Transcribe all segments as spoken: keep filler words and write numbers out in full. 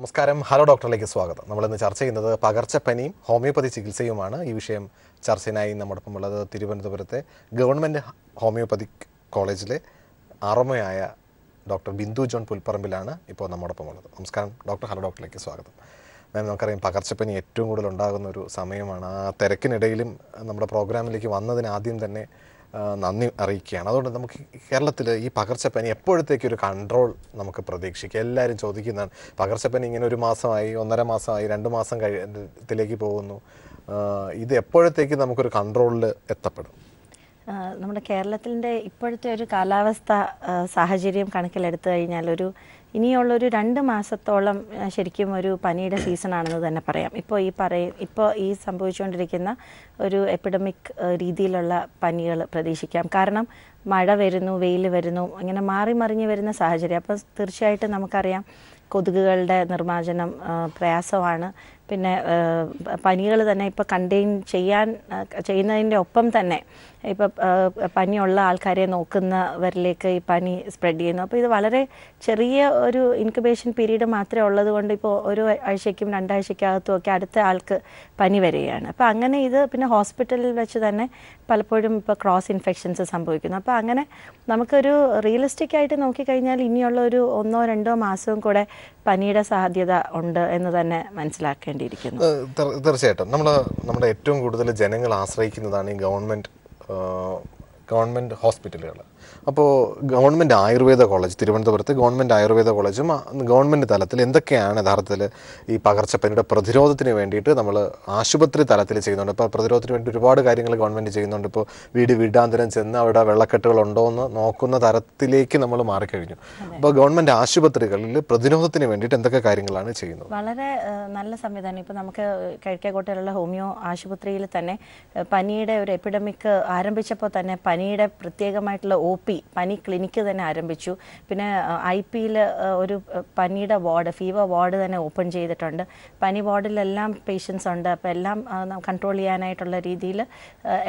നമസ്കാരം ഹലോ ഡോക്ടറിലേക്ക് സ്വാഗതം. നമ്മൾ ഇന്ന് ചർച്ച ചെയ്യുന്നത് പകർച്ചപ്പനിയും ഹോമിയോപ്പതി ചികിത്സയുമാണ്. ഈ വിഷയം ചർച്ചയിനായി നമ്മോടൊപ്പം ഉള്ളത് തിരുവനന്തപുരത്തെ ഗവൺമെൻറ് ഹോമിയോപ്പതിക് കോളേജിലെ ആർഎംഒയായ ഡോക്ടർ ബിന്ദു ജോൺ പുൽപ്പറമ്പിലാണ് ഇപ്പോൾ നമ്മോടൊപ്പം ഉള്ളത്. നമസ്കാരം ഡോക്ടർ, ഹലോ ഡോക്ടറിലേക്ക് സ്വാഗതം. മാം, നമുക്കറിയാം പകർച്ചപ്പനി ഏറ്റവും കൂടുതൽ ഉണ്ടാകുന്ന ഒരു സമയമാണ്. ആ തിരക്കിനിടയിലും നമ്മുടെ പ്രോഗ്രാമിലേക്ക് വന്നതിന് ആദ്യം തന്നെ നന്ദി അറിയിക്കുകയാണ്. അതുകൊണ്ട് നമുക്ക് കേരളത്തിൽ ഈ പകർച്ചപ്പനി എപ്പോഴത്തേക്കൊരു കൺട്രോൾ നമുക്ക് പ്രതീക്ഷിക്കാം? എല്ലാവരും ചോദിക്കുന്നതാണ്, പകർച്ചപ്പനി ഇങ്ങനെ ഒരു മാസമായി, ഒന്നര മാസമായി, രണ്ട് മാസം കഴിയത്തിലേക്ക് പോകുന്നു, ഇത് എപ്പോഴത്തേക്ക് നമുക്കൊരു കൺട്രോളിൽ എത്തപ്പെടും? നമ്മുടെ കേരളത്തിൻ്റെ ഇപ്പോഴത്തെ ഒരു കാലാവസ്ഥ സാഹചര്യം കണക്കിലെടുത്തു കഴിഞ്ഞാൽ ഒരു ഇനിയുള്ളൊരു രണ്ട് മാസത്തോളം ശരിക്കും ഒരു പനിയുടെ സീസണാണെന്ന് തന്നെ പറയാം. ഇപ്പോൾ ഈ പറയും ഇപ്പോൾ ഈ സംഭവിച്ചുകൊണ്ടിരിക്കുന്ന ഒരു എപ്പിഡമിക് രീതിയിലുള്ള പനികൾ പ്രതീക്ഷിക്കാം. കാരണം മഴ വരുന്നു, വെയിൽ വരുന്നു, അങ്ങനെ മാറി മറിഞ്ഞ് വരുന്ന സാഹചര്യം. അപ്പോൾ തീർച്ചയായിട്ടും നമുക്കറിയാം കൊതുകുകളുടെ നിർമ്മാർജ്ജനം പ്രയാസമാണ്. പിന്നെ പനികൾ തന്നെ ഇപ്പോൾ കണ്ടെയ്ൻ ചെയ്യാൻ ചെയ്യുന്നതിൻ്റെ ഒപ്പം തന്നെ ഇപ്പോൾ പനിയുള്ള ആൾക്കാരെ നോക്കുന്നവരിലേക്ക് ഈ പനി സ്പ്രെഡ് ചെയ്യുന്നു. അപ്പോൾ ഇത് വളരെ ചെറിയ ഒരു ഇൻക്യുബേഷൻ പീരീഡ് മാത്രമേ ഉള്ളത് കൊണ്ട് ഇപ്പോൾ ഒരു ആഴ്ചയ്ക്കും രണ്ടാഴ്ചയ്ക്കകത്തും ഒക്കെ അടുത്ത ആൾക്ക് പനി വരികയാണ്. അപ്പോൾ അങ്ങനെ ഇത് പിന്നെ ഹോസ്പിറ്റലിൽ വെച്ച് തന്നെ പലപ്പോഴും ഇപ്പോൾ ക്രോസ് ഇൻഫെക്ഷൻസ് സംഭവിക്കുന്നു. അപ്പോൾ അങ്ങനെ നമുക്കൊരു റിയലിസ്റ്റിക് ആയിട്ട് നോക്കിക്കഴിഞ്ഞാൽ ഇനിയുള്ള ഒരു ഒന്നോ രണ്ടോ മാസവും കൂടെ പനിയുടെ സാധ്യത ഉണ്ട് എന്ന് തന്നെ മനസ്സിലാക്കേണ്ടിയിരിക്കുന്നു. തീർച്ചയായിട്ടും നമ്മൾ നമ്മുടെ ഏറ്റവും കൂടുതൽ ജനങ്ങൾ ആശ്രയിക്കുന്നതാണ് ഈ ഗവൺമെൻറ് ഗവൺമെൻറ് ഹോസ്പിറ്റലുകൾ. അപ്പോൾ ഗവൺമെൻറ് ആയുർവേദ കോളേജ്, തിരുവനന്തപുരത്ത് ഗവൺമെൻറ് ആയുർവേദ കോളേജും ഗവൺമെൻറ് തലത്തിൽ എന്തൊക്കെയാണ് യഥാർത്ഥത്തിൽ ഈ പകർച്ചപ്പനിയുടെ പ്രതിരോധത്തിന് വേണ്ടിയിട്ട് നമ്മൾ ആശുപത്രി തലത്തിൽ ചെയ്യുന്നുണ്ട്? ഇപ്പോൾ പ്രതിരോധത്തിന് വേണ്ടി ഒരുപാട് കാര്യങ്ങൾ ഗവൺമെൻറ് ചെയ്യുന്നുണ്ട്. ഇപ്പോൾ വീട് വീടാന്തരം ചെന്ന് അവിടെ വെള്ളക്കെട്ടുകളുണ്ടോ എന്ന് നോക്കുന്ന തരത്തിലേക്ക് നമ്മൾ മാറിക്കഴിഞ്ഞു. അപ്പോൾ ഗവൺമെൻറ് ആശുപത്രികളിൽ പ്രതിരോധത്തിന് വേണ്ടിയിട്ട് എന്തൊക്കെ കാര്യങ്ങളാണ് ചെയ്യുന്നത്? വളരെ നല്ല സംവിധാനം. ഇപ്പോൾ നമുക്ക് കിഴക്കേക്കോട്ടയിലുള്ള ഹോമിയോ ആശുപത്രിയിൽ തന്നെ പനിയുടെ ഒരു എപ്പിഡമിക് ആരംഭിച്ചപ്പോൾ തന്നെ പനിയുടെ പ്രത്യേകമായിട്ടുള്ള ഒ പി പനി ക്ലിനിക്ക് തന്നെ ആരംഭിച്ചു. പിന്നെ ഐ പിയിൽ ഒരു പനിയുടെ വാർഡ്, ഫീവർ വാർഡ് തന്നെ ഓപ്പൺ ചെയ്തിട്ടുണ്ട്. പനി വാർഡിലെല്ലാം പേഷ്യൻസ് ഉണ്ട്. അപ്പോൾ എല്ലാം കൺട്രോൾ ചെയ്യാനായിട്ടുള്ള രീതിയിൽ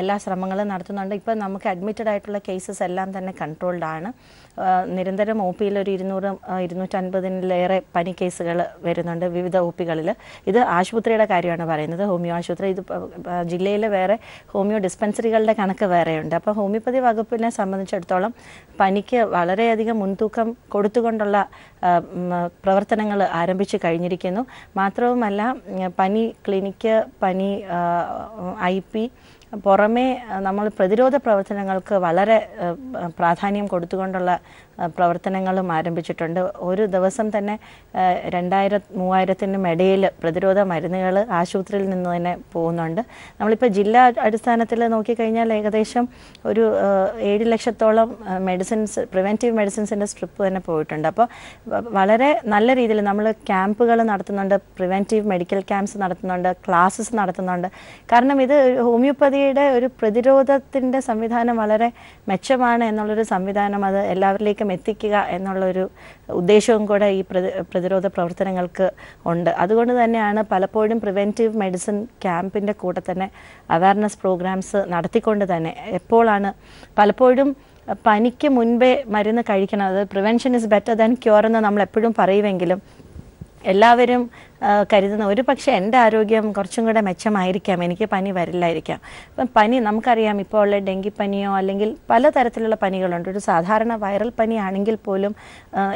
എല്ലാ ശ്രമങ്ങളും നടത്തുന്നുണ്ട്. ഇപ്പോൾ നമുക്ക് അഡ്മിറ്റഡ് ആയിട്ടുള്ള കേസസ് എല്ലാം തന്നെ കൺട്രോൾഡ് ആണ്. നിരന്തരം ഒ പിയിൽ ഒരു ഇരുന്നൂറ് ഇരുന്നൂറ്റൻപതിലേറെ പനി കേസുകൾ വരുന്നുണ്ട് വിവിധ ഒ പികളിൽ. ഇത് ആശുപത്രിയുടെ കാര്യമാണ് പറയുന്നത്, ഹോമിയോ ആശുപത്രി. ഇത് ജില്ലയിലെ വേറെ ഹോമിയോ ഡിസ്പെൻസറികളുടെ കണക്ക് വേറെയുണ്ട്. അപ്പോൾ ഹോമിയോപ്പതി വകുപ്പിനെ സംബന്ധിച്ചിടത്തോളം പനിക്ക് വളരെയധികം മുൻതൂക്കം കൊടുത്തുകൊണ്ടുള്ള പ്രവർത്തനങ്ങൾ ആരംഭിച്ചു കഴിഞ്ഞിരിക്കുന്നു. മാത്രവുമല്ല പനി ക്ലിനിക്ക്, പനി ഐ പി പുറമേ നമ്മൾ പ്രതിരോധ പ്രവർത്തനങ്ങൾക്ക് വളരെ പ്രാധാന്യം കൊടുത്തുകൊണ്ടുള്ള പ്രവർത്തനങ്ങളും ആരംഭിച്ചിട്ടുണ്ട്. ഒരു ദിവസം തന്നെ രണ്ടായിരം മൂവായിരത്തിൻ്റെ ഇടയിൽ പ്രതിരോധ മരുന്നുകൾ ആശുപത്രിയിൽ നിന്ന് തന്നെ പോകുന്നുണ്ട്. നമ്മളിപ്പോൾ ജില്ലാ അടിസ്ഥാനത്തിൽ നോക്കിക്കഴിഞ്ഞാൽ ഏകദേശം ഒരു ഏഴ് ലക്ഷത്തോളം മെഡിസിൻസ്, പ്രിവെൻറ്റീവ് മെഡിസിൻസിൻ്റെ സ്ട്രിപ്പ് തന്നെ പോയിട്ടുണ്ട്. അപ്പോൾ വളരെ നല്ല രീതിയിൽ നമ്മൾ ക്യാമ്പുകൾ നടത്തുന്നുണ്ട്, പ്രിവെൻറ്റീവ് മെഡിക്കൽ ക്യാമ്പ്സ് നടത്തുന്നുണ്ട്, ക്ലാസ്സസ് നടത്തുന്നുണ്ട്. കാരണം ഇത് ഹോമിയോപ്പതിയുടെ ഒരു പ്രതിരോധത്തിൻ്റെ സംവിധാനം വളരെ മെച്ചമാണ് എന്നുള്ളൊരു സംവിധാനം അത് എല്ലാവരിലേക്കും എത്തിക്കുക എന്നുള്ളൊരു ഉദ്ദേശവും കൂടെ ഈ പ്രതിരോധ പ്രവർത്തനങ്ങൾക്ക് ഉണ്ട്. അതുകൊണ്ട് തന്നെയാണ് പലപ്പോഴും പ്രിവെൻറ്റീവ് മെഡിസിൻ ക്യാമ്പിൻ്റെ കൂടെ തന്നെ അവയർനെസ് പ്രോഗ്രാംസ് നടത്തിക്കൊണ്ട് തന്നെ എപ്പോഴാണ് പലപ്പോഴും പനിക്ക് മുൻപേ മരുന്ന് കഴിക്കണം, അത് prevention is better than cure എന്ന് നമ്മൾ എപ്പോഴും പറയുമെങ്കിലും എല്ലാവരും കരുതുന്ന ഒരു പക്ഷേ എൻ്റെ ആരോഗ്യം കുറച്ചും കൂടെ മെച്ചമായിരിക്കാം, എനിക്ക് പനി വരില്ലായിരിക്കാം. അപ്പം പനി നമുക്കറിയാം ഇപ്പോൾ ഉള്ള ഡെങ്കിപ്പനിയോ അല്ലെങ്കിൽ പല തരത്തിലുള്ള പനികളുണ്ട്. ഒരു സാധാരണ വൈറൽ പനിയാണെങ്കിൽ പോലും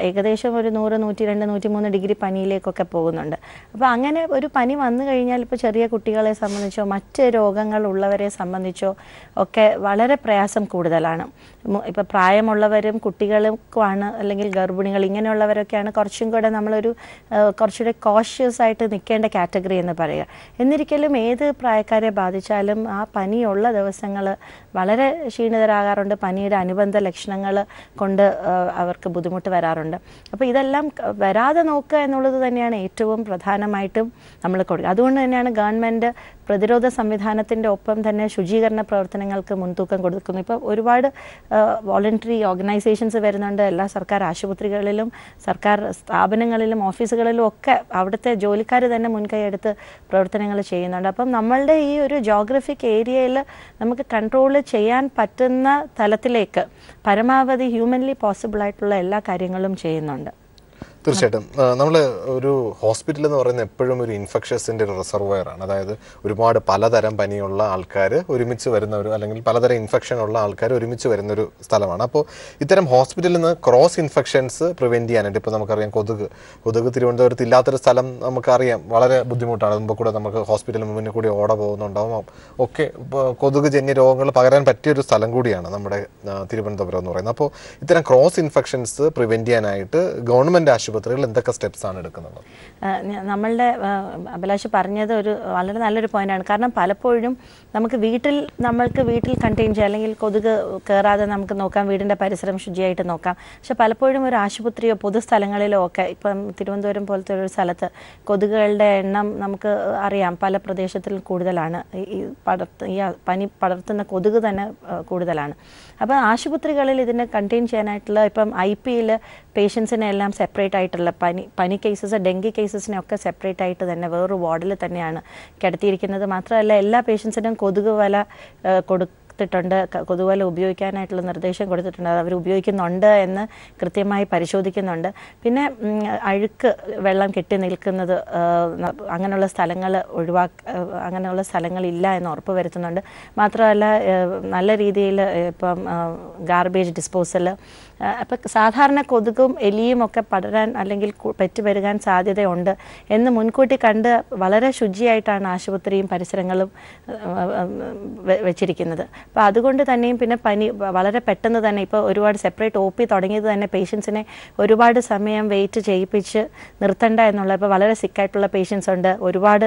ഏകദേശം ഒരു നൂറ് നൂറ്റി രണ്ട് നൂറ്റി മൂന്ന് ഡിഗ്രി പനിയിലേക്കൊക്കെ പോകുന്നുണ്ട്. അപ്പോൾ അങ്ങനെ ഒരു പനി വന്നു കഴിഞ്ഞാൽ ഇപ്പോൾ ചെറിയ കുട്ടികളെ സംബന്ധിച്ചോ മറ്റ് രോഗങ്ങളുള്ളവരെ സംബന്ധിച്ചോ ഒക്കെ വളരെ പ്രയാസം കൂടുതലാണ്. ഇപ്പോൾ പ്രായമുള്ളവരും കുട്ടികൾക്കുമാണ് അല്ലെങ്കിൽ ഗർഭിണികൾ ഇങ്ങനെയുള്ളവരൊക്കെയാണ് കുറച്ചും കൂടെ നമ്മളൊരു കുറച്ചുകൂടെ കോഷ്യസ് ആയിട്ട് നിൽക്കേണ്ട കാറ്റഗറി എന്ന് പറയുക. എന്നിരിക്കലും ഏത് പ്രായക്കാരെ ബാധിച്ചാലും ആ പനിയുള്ള ദിവസങ്ങൾ വളരെ ക്ഷീണിതരാകാറുണ്ട്. പനിയുടെ അനുബന്ധ ലക്ഷണങ്ങൾ കൊണ്ട് അവർക്ക് ബുദ്ധിമുട്ട് വരാറുണ്ട്. അപ്പോൾ ഇതെല്ലാം വരാതെ നോക്കുക എന്നുള്ളത് തന്നെയാണ് ഏറ്റവും പ്രധാനമായിട്ടും നമ്മൾ കൊടുക്കുക. അതുകൊണ്ട് തന്നെയാണ് ഗവൺമെൻറ് പ്രതിരോധ സംവിധാനത്തിൻ്റെ ഒപ്പം തന്നെ ശുചീകരണ പ്രവർത്തനങ്ങൾക്ക് മുൻതൂക്കം കൊടുക്കുന്നു. ഇപ്പോൾ ഒരുപാട് വോളണ്ടറി ഓർഗനൈസേഷൻസ് വരുന്നുണ്ട്. എല്ലാ സർക്കാർ ആശുപത്രികളിലും സർക്കാർ സ്ഥാപനങ്ങളിലും ഓഫീസുകളിലും ഒക്കെ അവിടുത്തെ ജോലിക്കാർ തന്നെ മുൻകൈയെടുത്ത് പ്രവർത്തനങ്ങൾ ചെയ്യുന്നുണ്ട്. അപ്പം നമ്മളുടെ ഈ ഒരു ജോഗ്രഫിക് ഏരിയയിൽ നമുക്ക് കൺട്രോൾ ചെയ്യാൻ പറ്റുന്ന തലത്തിലേക്ക് പരമാവധി ഹ്യൂമൻലി പോസിബിളായിട്ടുള്ള എല്ലാ കാര്യങ്ങളും ചെയ്യുന്നുണ്ട്. തീർച്ചയായിട്ടും നമ്മൾ ഒരു ഹോസ്പിറ്റൽ എന്ന് പറയുന്നത് എപ്പോഴും ഒരു ഇൻഫെക്ഷൻസിന്റെ ഒരു റിസർവയർ ആണ്. അതായത് ഒരുപാട് പലതരം പനിയുള്ള ആൾക്കാർ ഒരുമിച്ച് വരുന്ന ഒരു അല്ലെങ്കിൽ പലതരം ഇൻഫെക്ഷൻ ഉള്ള ആൾക്കാർ ഒരുമിച്ച് വരുന്ന ഒരു സ്ഥലമാണ്. അപ്പോൾ ഇത്തരം ഹോസ്പിറ്റലിൽ നിന്ന് ക്രോസ് ഇൻഫെക്ഷൻസ് പ്രിവെന്റ് ചെയ്യാനായിട്ട് ഇപ്പോൾ നമുക്കറിയാം കൊതുക് കൊതുക് തിരുവനന്തപുരത്ത് ഇല്ലാത്തൊരു സ്ഥലം നമുക്കറിയാം വളരെ ബുദ്ധിമുട്ടാണ്. മുമ്പ് കൂടെ നമുക്ക് ഹോസ്പിറ്റലിന് മുന്നിൽ കൂടി ഓട പോകുന്നുണ്ടാവും. ഒക്കെ കൊതുക് ജന്യ രോഗങ്ങൾ പകരാൻ പറ്റിയൊരു സ്ഥലം കൂടിയാണ് നമ്മുടെ തിരുവനന്തപുരം എന്ന് പറയുന്നത്. അപ്പോൾ ഇത്തരം ക്രോസ് ഇൻഫെക്ഷൻസ് പ്രിവെന്റ് ചെയ്യാനായിട്ട് ഗവൺമെന്റ് ആശുപത്രികൾ എന്തൊക്കെ സ്റ്റെപ്സ് ആണ് എടുക്കുന്നത്? നമ്മളുടെ അഭിലാഷ് പറഞ്ഞത് ഒരു വളരെ നല്ലൊരു പോയിന്റാണ്. കാരണം പലപ്പോഴും നമുക്ക് വീട്ടിൽ നമ്മൾക്ക് വീട്ടിൽ കണ്ടെയ്ൻ ചെയ്യാം, അല്ലെങ്കിൽ കൊതുക് കയറാതെ നമുക്ക് നോക്കാം, വീടിൻ്റെ പരിസരം ശുചിയായിട്ട് നോക്കാം. പക്ഷെ പലപ്പോഴും ഒരു ആശുപത്രിയോ പൊതുസ്ഥലങ്ങളിലോ ഒക്കെ, ഇപ്പം തിരുവനന്തപുരം പോലത്തെ ഒരു സ്ഥലത്ത് കൊതുകുകളുടെ എണ്ണം നമുക്ക് അറിയാം പല പ്രദേശത്തിൽ കൂടുതലാണ്, ഈ പടർത്ത് ഈ പനി പടർത്തുന്ന കൊതുക് തന്നെ കൂടുതലാണ്. അപ്പോൾ ആശുപത്രികളിൽ ഇതിനെ കണ്ടെയ്ൻ ചെയ്യാനായിട്ടുള്ള ഇപ്പം ഐ പിയിൽ പേഷ്യൻസിനെ എല്ലാം സെപ്പറേറ്റ് ആയിട്ടുള്ള പനി പനി കേസസ് ഡെങ്കി കേസസിനെയൊക്കെ സെപ്പറേറ്റ് ആയിട്ട് തന്നെ വേറൊരു വാർഡിൽ തന്നെയാണ് കിടത്തിയിരിക്കുന്നത്. മാത്രമല്ല എല്ലാ പേഷ്യൻസിനും കൊതുക് വല കൊടു ത്തിട്ടുണ്ട് കൊതുകുവല ഉപയോഗിക്കാനായിട്ടുള്ള നിർദ്ദേശം കൊടുത്തിട്ടുണ്ട്. അവർ ഉപയോഗിക്കുന്നുണ്ട് എന്ന് കൃത്യമായി പരിശോധിക്കുന്നുണ്ട്. പിന്നെ അഴുക്ക് വെള്ളം കെട്ടി നിൽക്കുന്നത് അങ്ങനെയുള്ള സ്ഥലങ്ങൾ ഒഴിവാക്ക അങ്ങനെയുള്ള സ്ഥലങ്ങളില്ല എന്ന് ഉറപ്പ് വരുത്തുന്നുണ്ട്. മാത്രമല്ല നല്ല രീതിയിൽ ഇപ്പം ഗാർബേജ് ഡിസ്പോസൽ, അപ്പം സാധാരണ കൊതുകും എലിയും ഒക്കെ പടരാൻ അല്ലെങ്കിൽ പെറ്റുപെരുകാൻ സാധ്യതയുണ്ട് എന്ന് മുൻകൂട്ടി കണ്ട് വളരെ ശുചിയായിട്ടാണ് ആശുപത്രിയും പരിസരങ്ങളും വെച്ചിരിക്കുന്നത്. അപ്പോൾ അതുകൊണ്ട് തന്നെയും പിന്നെ പനി വളരെ പെട്ടെന്ന് തന്നെ ഇപ്പോൾ ഒരുപാട് സെപ്പറേറ്റ് ഒ പി തുടങ്ങിയത് തന്നെ പേഷ്യൻസിനെ ഒരുപാട് സമയം വെയിറ്റ് ചെയ്യിപ്പിച്ച് നിർത്തണ്ട എന്നുള്ള, ഇപ്പോൾ വളരെ സിക്കായിട്ടുള്ള പേഷ്യൻസ് ഉണ്ട്, ഒരുപാട്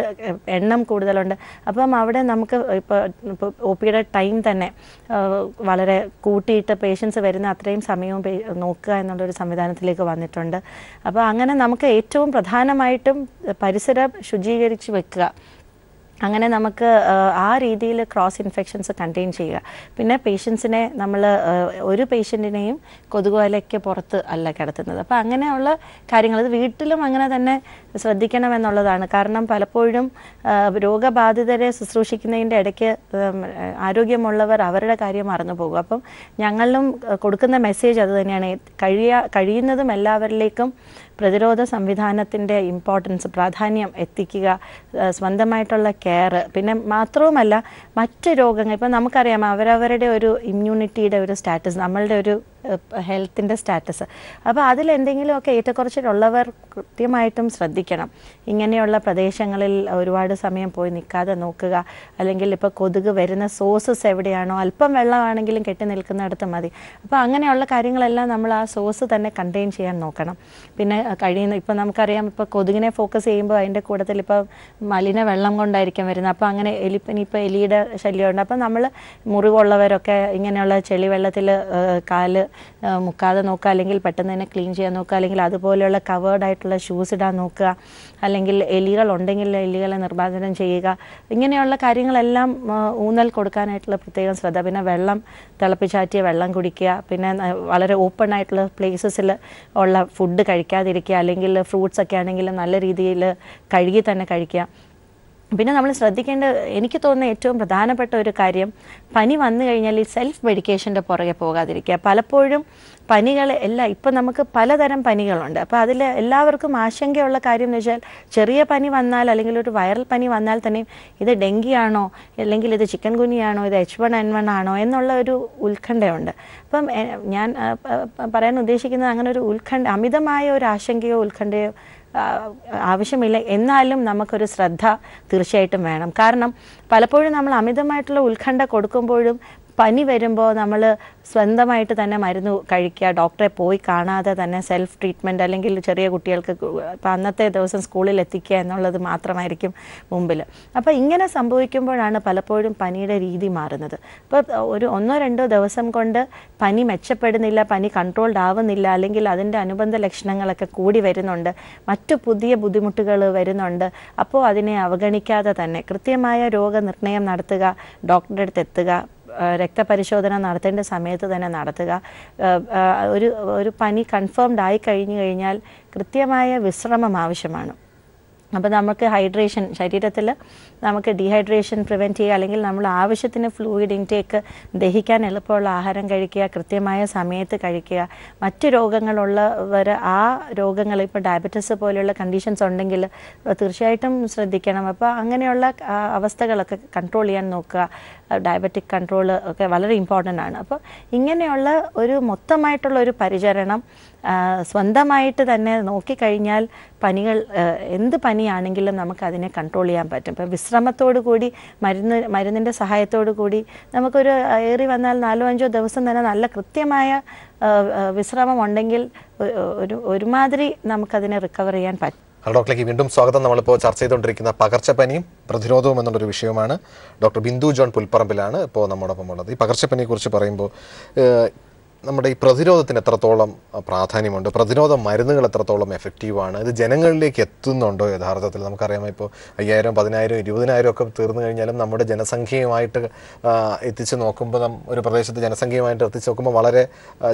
എണ്ണം കൂടുതലുണ്ട്. അപ്പം അവിടെ നമുക്ക് ഇപ്പോൾ ഇപ്പോൾ ഒ പിയുടെ ടൈം തന്നെ വളരെ കൂട്ടിയിട്ട് പേഷ്യൻസ് വരുന്ന അത്രയും സമയവും നോക്കുക എന്നുള്ളൊരു സംവിധാനത്തിലേക്ക് വന്നിട്ടുണ്ട്. അപ്പോൾ അങ്ങനെ നമുക്ക് ഏറ്റവും പ്രധാനമായിട്ടും പരിസരം ശുചീകരിച്ച് വെക്കുക, അങ്ങനെ നമുക്ക് ആ രീതിയിൽ ക്രോസ് ഇൻഫെക്ഷൻസ് കണ്ടെയ്ൻ ചെയ്യുക. പിന്നെ പേഷ്യൻസിനെ നമ്മൾ ഒരു പേഷ്യൻറ്റിനെയും കൊതുകുവലയ്ക്ക് പുറത്ത് അല്ല കിടത്തുന്നത്. അപ്പോൾ അങ്ങനെയുള്ള കാര്യങ്ങൾ അത് വീട്ടിലും അങ്ങനെ തന്നെ ശ്രദ്ധിക്കണമെന്നുള്ളതാണ്. കാരണം പലപ്പോഴും രോഗബാധിതരെ ശുശ്രൂഷിക്കുന്നതിൻ്റെ ഇടയ്ക്ക് ആരോഗ്യമുള്ളവർ അവരുടെ കാര്യം മറന്നു പോകും. അപ്പം ഞങ്ങളിലും കൊടുക്കുന്ന മെസ്സേജ് അതുതന്നെയാണ്, കഴിയാ കഴിയുന്നതും എല്ലാവരിലേക്കും പ്രതിരോധ സംവിധാനത്തിൻ്റെ ഇമ്പോർട്ടൻസ് പ്രാധാന്യം എത്തിക്കുക, സ്വന്തമായിട്ടുള്ള കെയർ. പിന്നെ മാത്രവുമല്ല മറ്റ് രോഗങ്ങൾ ഇപ്പം നമുക്കറിയാം അവരവരുടെ ഒരു ഇമ്മ്യൂണിറ്റിയുടെ ഒരു സ്റ്റാറ്റസ്, നമ്മളുടെ ഒരു ഹെൽത്തിൻ്റെ സ്റ്റാറ്റസ്. അപ്പോൾ അതിലെന്തെങ്കിലുമൊക്കെ ഏറ്റക്കുറച്ചിലുള്ളവർ കൃത്യമായിട്ടും ശ്രദ്ധിക്കണം. ഇങ്ങനെയുള്ള പ്രദേശങ്ങളിൽ ഒരുപാട് സമയം പോയി നിൽക്കാതെ നോക്കുക. അല്ലെങ്കിൽ ഇപ്പോൾ കൊതുക് വരുന്ന സോഴ്സസ് എവിടെയാണോ, അല്പം വെള്ളമാണെങ്കിലും കെട്ടി നിൽക്കുന്നിടത്ത് മതി. അപ്പോൾ അങ്ങനെയുള്ള കാര്യങ്ങളെല്ലാം നമ്മൾ ആ സോഴ്സ് തന്നെ കണ്ടെയ്ൻ ചെയ്യാൻ നോക്കണം. പിന്നെ കഴിയുന്ന ഇപ്പോൾ നമുക്കറിയാം ഇപ്പോൾ കൊതുകിനെ ഫോക്കസ് ചെയ്യുമ്പോൾ അതിൻ്റെ കൂട്ടത്തിൽ ഇപ്പോൾ മലിന വെള്ളം കൊണ്ടായിരിക്കും വരുന്നത്. അപ്പോൾ അങ്ങനെ എലിപ്പനി ഇപ്പോൾ എലിയുടെ ശല്യമുണ്ട്. അപ്പോൾ നമ്മൾ മുറിവുള്ളവരൊക്കെ ഇങ്ങനെയുള്ള ചെളി വെള്ളത്തിൽ കാല് മുക്കാതെ നോക്കുക, അല്ലെങ്കിൽ പെട്ടെന്ന് തന്നെ ക്ലീൻ ചെയ്യാൻ നോക്കുക, അല്ലെങ്കിൽ അതുപോലെയുള്ള കവേർഡ് ആയിട്ടുള്ള ഷൂസ് ഇടാൻ നോക്കുക, അല്ലെങ്കിൽ എലികളുണ്ടെങ്കിൽ എലികളെ നിർമ്മാർജ്ജനം ചെയ്യുക. ഇങ്ങനെയുള്ള കാര്യങ്ങളെല്ലാം ഊന്നൽ കൊടുക്കാനായിട്ടുള്ള പ്രത്യേകം ശ്രദ്ധ. പിന്നെ വെള്ളം തിളപ്പിച്ചാറ്റിയ വെള്ളം കുടിക്കുക. പിന്നെ വളരെ ഓപ്പൺ ആയിട്ടുള്ള പ്ലേസസിൽ ഉള്ള ഫുഡ് കഴിക്കാതിരിക്കുക, അല്ലെങ്കിൽ ഫ്രൂട്ട്സ് ഒക്കെ ആണെങ്കിലും നല്ല രീതിയിൽ കഴുകി തന്നെ കഴിക്കുക. പിന്നെ നമ്മൾ ശ്രദ്ധിക്കേണ്ട എനിക്ക് തോന്നുന്ന ഏറ്റവും പ്രധാനപ്പെട്ട ഒരു കാര്യം, പനി വന്നു കഴിഞ്ഞാൽ ഈ സെൽഫ് മെഡിക്കേഷൻ്റെ പുറകെ പോകാതിരിക്കുക. പലപ്പോഴും പനികൾ എല്ലാം ഇപ്പം നമുക്ക് പലതരം പനികളുണ്ട്. അപ്പോൾ അതിൽ എല്ലാവർക്കും ആശങ്കയുള്ള കാര്യം എന്ന് വെച്ചാൽ ചെറിയ പനി വന്നാൽ അല്ലെങ്കിൽ ഒരു വൈറൽ പനി വന്നാൽ തന്നെയും ഇത് ഡെങ്കിയാണോ, അല്ലെങ്കിൽ ഇത് ചിക്കൻ ഗുനിയാണോ, ഇത് എച്ച് വൺ എൻ വൺ ആണോ എന്നുള്ള ഒരു ഉത്കണ്ഠയുണ്ട്. അപ്പം ഞാൻ പറയാൻ ഉദ്ദേശിക്കുന്നത് അങ്ങനെ ഒരു ഉത്കണ്ഠ അമിതമായ ഒരു ആശങ്കയോ ഉത്കണ്ഠയോ ആവശ്യമില്ല. എന്നാലും നമുക്കൊരു ശ്രദ്ധ തീർച്ചയായിട്ടും വേണം. കാരണം പലപ്പോഴും നമ്മൾ അമിതമായിട്ടുള്ള ഉത്കണ്ഠ കൊടുക്കുമ്പോഴും പനി വരുമ്പോൾ നമ്മൾ സ്വന്തമായിട്ട് തന്നെ മരുന്ന് കഴിക്കുക, ഡോക്ടറെ പോയി കാണാതെ തന്നെ സെൽഫ് ട്രീറ്റ്മെൻറ്റ്, അല്ലെങ്കിൽ ചെറിയ കുട്ടികൾക്ക് ഇപ്പം അന്നത്തെ ദിവസം സ്കൂളിൽ എത്തിക്കുക എന്നുള്ളത് മാത്രമായിരിക്കും മുമ്പിൽ. അപ്പോൾ ഇങ്ങനെ സംഭവിക്കുമ്പോഴാണ് പലപ്പോഴും പനിയുടെ രീതി മാറുന്നത്. ഇപ്പോൾ ഒരു ഒന്നോ രണ്ടോ ദിവസം കൊണ്ട് പനി മെച്ചപ്പെടുന്നില്ല, പനി കൺട്രോൾഡ് ആവുന്നില്ല, അല്ലെങ്കിൽ അതിൻ്റെ അനുബന്ധ ലക്ഷണങ്ങളൊക്കെ കൂടി വരുന്നുണ്ട്, മറ്റു പുതിയ ബുദ്ധിമുട്ടുകൾ വരുന്നുണ്ട്. അപ്പോൾ അതിനെ അവഗണിക്കാതെ തന്നെ കൃത്യമായ രോഗനിർണയം നടത്തുക, ഡോക്ടറുടെ അടുത്ത് എത്തുക, രക്തപരിശോധന നടത്തേണ്ട സമയത്ത് തന്നെ നടത്തുക. ഒരു ഒരു പനി കൺഫേംഡ് ആയി കഴിഞ്ഞു കഴിഞ്ഞാൽ കൃത്യമായ വിശ്രമം ആവശ്യമാണ്. അപ്പോൾ നമുക്ക് ഹൈഡ്രേഷൻ ശരീരത്തിൽ നമുക്ക് ഡീഹൈഡ്രേഷൻ പ്രിവെന്റ് ചെയ്യുക അല്ലെങ്കിൽ നമ്മൾ ആവശ്യത്തിന് ഫ്ലൂയിഡ് ഇൻടേക്ക് ദഹിക്കാൻ എളുപ്പമുള്ള ആഹാരം കഴിക്കുക കൃത്യമായ സമയത്ത് കഴിക്കുക മറ്റു രോഗങ്ങളുള്ളവർ ആ രോഗങ്ങൾ ഇപ്പോൾ ഡയബറ്റിസ് പോലെയുള്ള കണ്ടീഷൻസ് ഉണ്ടെങ്കിൽ തീർച്ചയായിട്ടും ശ്രദ്ധിക്കണം അപ്പോൾ അങ്ങനെയുള്ള അവസ്ഥകളൊക്കെ കൺട്രോൾ ചെയ്യാൻ നോക്കുക ഡയബറ്റിക് കൺട്രോൾ ഒക്കെ വളരെ ഇമ്പോർട്ടൻ്റ് ആണ് അപ്പോൾ ഇങ്ങനെയുള്ള ഒരു മൊത്തമായിട്ടുള്ള ഒരു പരിചരണം സ്വന്തമായിട്ട് തന്നെ നോക്കി കഴിഞ്ഞാൽ പനികൾ എന്ത് പനിയാണെങ്കിലും നമുക്ക് അതിനെ കൺട്രോൾ ചെയ്യാൻ പറ്റും അപ്പോൾ വിശ്രമത്തോടു കൂടി മരുന്ന് മരുന്നിൻ്റെ സഹായത്തോടു കൂടി നമുക്കൊരു ഏറി വന്നാൽ നാലോ അഞ്ചോ ദിവസം തന്നെ നല്ല കൃത്യമായ വിശ്രമം ഉണ്ടെങ്കിൽ ഒരു ഒരുമാതിരി നമുക്കതിനെ റിക്കവർ ചെയ്യാൻ പറ്റും ഡോക്ടറിലേക്ക് വീണ്ടും സ്വാഗതം നമ്മളിപ്പോൾ ചർച്ച ചെയ്തുകൊണ്ടിരിക്കുന്ന പകർച്ചപ്പനിയും പ്രതിരോധവും എന്നുള്ളൊരു വിഷയമാണ് ഡോക്ടർ ബിന്ദു ജോൺ പുൽപ്പറമ്പിലാണ് ഇപ്പോൾ നമ്മോടൊപ്പം ഉള്ളത് ഈ പകർച്ചപ്പനിയെക്കുറിച്ച് പറയുമ്പോൾ നമ്മുടെ ഈ പ്രതിരോധത്തിന് എത്രത്തോളം പ്രാധാന്യമുണ്ട് പ്രതിരോധ മരുന്നുകൾ എത്രത്തോളം എഫക്റ്റീവാണ് ഇത് ജനങ്ങളിലേക്ക് എത്തുന്നുണ്ടോ യഥാർത്ഥത്തിൽ നമുക്കറിയാമോ ഇപ്പോൾ അയ്യായിരം പതിനായിരം ഇരുപതിനായിരം ഒക്കെ തീർന്നു കഴിഞ്ഞാലും നമ്മുടെ ജനസംഖ്യയുമായിട്ട് എത്തിച്ച് നോക്കുമ്പോൾ ഒരു പ്രദേശത്ത് ജനസംഖ്യയുമായിട്ട് എത്തിച്ച് നോക്കുമ്പോൾ വളരെ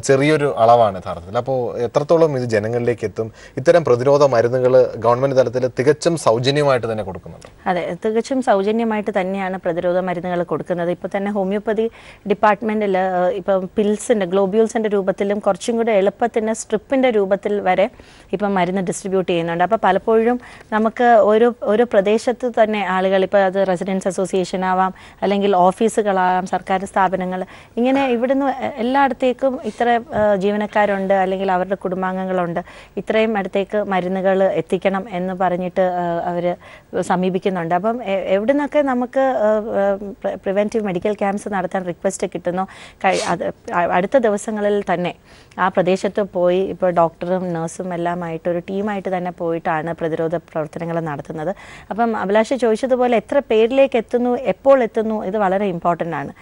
ചെറിയൊരു അളവാണ് യഥാർത്ഥത്തിൽ അപ്പോൾ എത്രത്തോളം ഇത് ജനങ്ങളിലേക്ക് എത്തും ഇത്തരം പ്രതിരോധ മരുന്നുകൾ ഗവൺമെൻറ് തലത്തിൽ തികച്ചും സൗജന്യമായിട്ട് തന്നെ കൊടുക്കുന്നുണ്ട് അതെ തികച്ചും സൗജന്യമായിട്ട് തന്നെയാണ് പ്രതിരോധ മരുന്നുകൾ കൊടുക്കുന്നത് ഇപ്പോൾ തന്നെ ഹോമിയോപ്പതി ഡിപ്പാർട്ട്മെൻറ്റിൽ ഇപ്പം പിൽസിൻ്റെ ഗ്ലോബൽ ബ്യൂൾസിൻ്റെ രൂപത്തിലും കുറച്ചും കൂടെ എളുപ്പത്തിന് സ്ട്രിപ്പിൻ്റെ രൂപത്തിൽ വരെ ഇപ്പം മരുന്ന് ഡിസ്ട്രിബ്യൂട്ട് ചെയ്യുന്നുണ്ട് അപ്പോൾ പലപ്പോഴും നമുക്ക് ഒരു ഒരു പ്രദേശത്ത് തന്നെ ആളുകൾ ഇപ്പോൾ അത് റെസിഡൻസ് അസോസിയേഷൻ ആവാം അല്ലെങ്കിൽ ഓഫീസുകളാവാം സർക്കാർ സ്ഥാപനങ്ങൾ ഇങ്ങനെ ഇവിടുന്ന് എല്ലായിടത്തേക്കും ഇത്ര ജീവനക്കാരുണ്ട് അല്ലെങ്കിൽ അവരുടെ കുടുംബാംഗങ്ങളുണ്ട് ഇത്രയും അടുത്തേക്ക് മരുന്നുകൾ എത്തിക്കണം എന്ന് പറഞ്ഞിട്ട് അവർ സമീപിക്കുന്നുണ്ട് അപ്പം എവിടെ നിന്നൊക്കെ നമുക്ക് പ്രിവെൻറ്റീവ് മെഡിക്കൽ ക്യാമ്പ്സ് നടത്താൻ റിക്വസ്റ്റ് കിട്ടുന്നു അടുത്ത ദിവസം ങ്ങളിൽ തന്നെ ആ പ്രദേശത്ത് പോയി ഇപ്പോൾ ഡോക്ടറും നഴ്സും എല്ലാമായിട്ട് ഒരു ടീമായിട്ട് തന്നെ പോയിട്ടാണ് പ്രതിരോധ പ്രവർത്തനങ്ങൾ നടത്തുന്നത് അപ്പം അഭിലാഷ് ചോദിച്ചതുപോലെ എത്ര പേരിലേക്ക് എത്തുന്നു എപ്പോൾ എത്തുന്നു ഇത് വളരെ ഇമ്പോർട്ടൻ്റ് ആണ്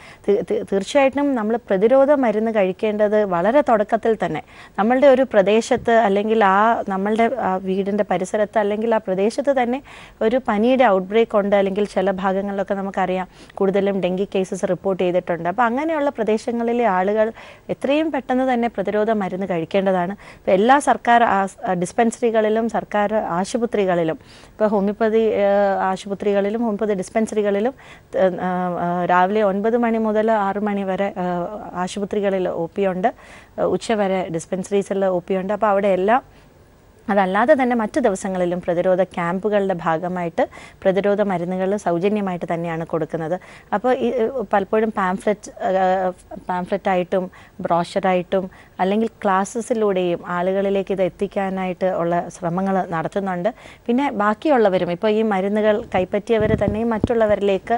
തീർച്ചയായിട്ടും നമ്മൾ പ്രതിരോധ മരുന്ന് കഴിക്കേണ്ടത് വളരെ തുടക്കത്തിൽ തന്നെ നമ്മളുടെ ഒരു പ്രദേശത്ത് അല്ലെങ്കിൽ ആ നമ്മളുടെ വീടിൻ്റെ പരിസരത്ത് അല്ലെങ്കിൽ ആ പ്രദേശത്ത് തന്നെ ഒരു പനിയുടെ ഔട്ട് ബ്രേക്ക് ഉണ്ട് അല്ലെങ്കിൽ ചില ഭാഗങ്ങളിലൊക്കെ നമുക്കറിയാം കൂടുതലും ഡെങ്കി കേസസ് റിപ്പോർട്ട് ചെയ്തിട്ടുണ്ട് അപ്പോൾ അങ്ങനെയുള്ള പ്രദേശങ്ങളിലെ ആളുകൾ എത്രയും പെട്ടെന്ന് തന്നെ പ്രതിരോധ മരുന്ന് കഴിക്കേണ്ടതാണ് ഇപ്പോൾ എല്ലാ സർക്കാർ ഡിസ്പെൻസറികളിലും സർക്കാർ ആശുപത്രികളിലും ഇപ്പോൾ ഹോമിയോപ്പതി ആശുപത്രികളിലും ഹോമിയോപ്പതി ഡിസ്പെൻസറികളിലും രാവിലെ ഒൻപത് മണി മുതൽ ആറ് മണി വരെ ആശുപത്രികളിൽ ഒ പി ഉണ്ട് ഉച്ചവരെ ഡിസ്പെൻസറീസിൽ ഒ പി ഉണ്ട് അപ്പോൾ അവിടെ എല്ലാം അതല്ലാതെ തന്നെ മറ്റു ദിവസങ്ങളിലും പ്രതിരോധ ക്യാമ്പുകളുടെ ഭാഗമായിട്ട് പ്രതിരോധ മരുന്നുകൾ സൗജന്യമായിട്ട് തന്നെയാണ് കൊടുക്കുന്നത് അപ്പോൾ ഈ പലപ്പോഴും പാംഫ്ലെറ്റ് പാംഫ്ലെറ്റായിട്ടും ബ്രോഷറായിട്ടും അല്ലെങ്കിൽ ക്ലാസ്സസിലൂടെയും ആളുകളിലേക്ക് ഇത് എത്തിക്കാനായിട്ട് ഉള്ള ശ്രമങ്ങൾ നടത്തുന്നുണ്ട് പിന്നെ ബാക്കിയുള്ളവരും ഇപ്പോൾ ഈ മരുന്നുകൾ കൈപ്പറ്റിയവർ തന്നെയും മറ്റുള്ളവരിലേക്ക്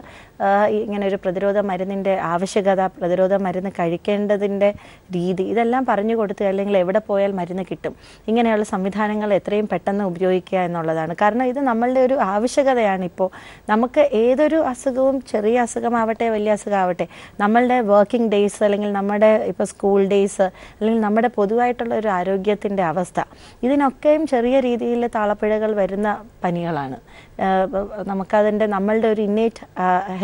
ഇങ്ങനൊരു പ്രതിരോധ മരുന്നിൻ്റെ ആവശ്യകത പ്രതിരോധ മരുന്ന് കഴിക്കേണ്ടതിൻ്റെ രീതി ഇതെല്ലാം പറഞ്ഞു കൊടുത്ത് അല്ലെങ്കിൽ എവിടെ പോയാൽ മരുന്ന് കിട്ടും ഇങ്ങനെയുള്ള സംവിധാനം എത്രയും പെട്ടെന്ന് ഉപയോഗിക്കുക എന്നുള്ളതാണ് കാരണം ഇത് നമ്മളുടെ ഒരു ആവശ്യകതയാണ് ഇപ്പോൾ നമുക്ക് ഏതൊരു അസുഖവും ചെറിയ അസുഖമാവട്ടെ വലിയ അസുഖമാവട്ടെ നമ്മളുടെ വർക്കിംഗ് ഡേയ്സ് അല്ലെങ്കിൽ നമ്മുടെ ഇപ്പോൾ സ്കൂൾ ഡേയ്സ് അല്ലെങ്കിൽ നമ്മുടെ പൊതുവായിട്ടുള്ള ഒരു ആരോഗ്യത്തിൻ്റെ അവസ്ഥ ഇതിനൊക്കെയും ചെറിയ രീതിയിൽ താളപ്പിഴകൾ വരുന്ന പനികളാണ് നമുക്കതിൻ്റെ നമ്മളുടെ ഒരു ഇന്നേറ്റ്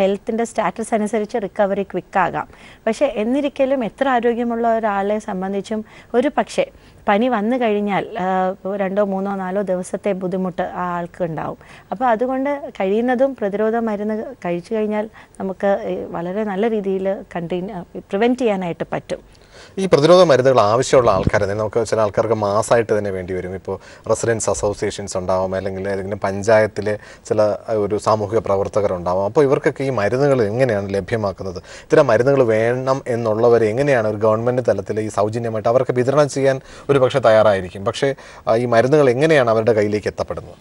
ഹെൽത്തിൻ്റെ സ്റ്റാറ്റസ് അനുസരിച്ച് റിക്കവറി ക്വിക്കാകാം പക്ഷേ എന്നിരിക്കലും എത്ര ആരോഗ്യമുള്ള ഒരാളെ സംബന്ധിച്ചും ഒരു പക്ഷേ പനി വന്നു കഴിഞ്ഞാൽ രണ്ടോ മൂന്നോ നാലോ ദിവസത്തെ ബുദ്ധിമുട്ട് ആ ആൾക്ക് ഉണ്ടാവും അപ്പോൾ അതുകൊണ്ട് കഴിയുന്നതും പ്രതിരോധ മരുന്ന് കഴിച്ചു കഴിഞ്ഞാൽ നമുക്ക് വളരെ നല്ല രീതിയിൽ കണ്ടിന്യൂ പ്രിവെൻറ്റ് ചെയ്യാനായിട്ട് പറ്റും ഈ പ്രതിരോധ മരുന്നുകൾ ആവശ്യമുള്ള ആൾക്കാർ തന്നെ നമുക്ക് ചില ആൾക്കാർക്ക് മാസമായിട്ട് തന്നെ വേണ്ടി വരും ഇപ്പോൾ റെസിഡൻസ് അസോസിയേഷൻസ് ഉണ്ടാവും അല്ലെങ്കിൽ ഏതെങ്കിലും പഞ്ചായത്തിലെ ചില ഒരു സാമൂഹിക പ്രവർത്തകരുണ്ടാവും അപ്പോൾ ഇവർക്കൊക്കെ ഈ മരുന്നുകൾ എങ്ങനെയാണ് ലഭ്യമാക്കുന്നത് ഇത്തരം മരുന്നുകൾ വേണം എന്നുള്ളവർ എങ്ങനെയാണ് ഒരു ഗവൺമെൻറ് തലത്തിൽ ഈ സൗജന്യമായിട്ട് അവർക്ക് വിതരണം ചെയ്യാൻ ഒരു പക്ഷേ തയ്യാറായിരിക്കും പക്ഷേ ഈ മരുന്നുകൾ എങ്ങനെയാണ് അവരുടെ കയ്യിലേക്ക് എത്തപ്പെടുന്നത്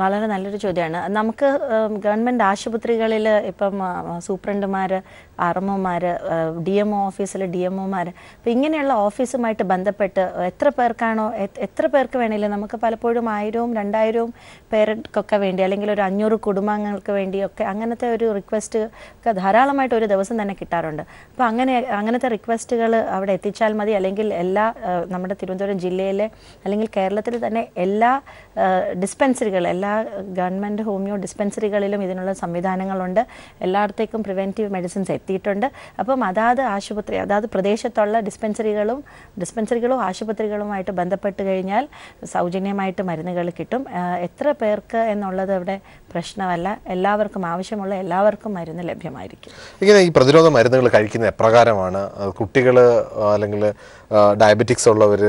വളരെ നല്ലൊരു ചോദ്യമാണ് നമുക്ക് ഗവൺമെൻറ് ആശുപത്രികളിൽ ഇപ്പം സൂപ്രണ്ടുമാർ ആർ എം ഒമാർ ഡി എം ഒ ഓഫീസിൽ ഡി എം ഒമാർ അപ്പോൾ ഇങ്ങനെയുള്ള ഓഫീസുമായിട്ട് ബന്ധപ്പെട്ട് എത്ര പേർക്കാണോ എത്ര പേർക്ക് വേണമെങ്കിലും നമുക്ക് പലപ്പോഴും ആയിരവും രണ്ടായിരവും പേർക്കൊക്കെ വേണ്ടി അല്ലെങ്കിൽ ഒരു അഞ്ഞൂറ് കുടുംബാംഗങ്ങൾക്ക് വേണ്ടിയൊക്കെ അങ്ങനത്തെ ഒരു റിക്വസ്റ്റ് ഒക്കെ ധാരാളമായിട്ട് ഒരു ദിവസം തന്നെ കിട്ടാറുണ്ട് അപ്പോൾ അങ്ങനെ അങ്ങനത്തെ റിക്വസ്റ്റുകൾ അവിടെ എത്തിച്ചാൽ മതി അല്ലെങ്കിൽ എല്ലാ നമ്മുടെ തിരുവനന്തപുരം ജില്ലയിലെ അല്ലെങ്കിൽ കേരളത്തിൽ തന്നെ എല്ലാ dispensary dispensary, all government homeo dispensary, all these samvidhanangal, all preventive medicines ettiittundu. Appo adathu aashupatri, adathu pradeshathulla dispensarygalum, dispensarygalum aashupatrygalumayittu bandhappettu kazhinjal saujanyamayitte marunnugal kittum. Ethra perku ennullathu avide prashnamalla, ellavarkkum aavashyamulla ellavarkkum marunnu labhyamayirikkum. Ingane ee pratirodha marunnugal kazhikkuna eprakaramana kuttikalu allengil diabetics ullavar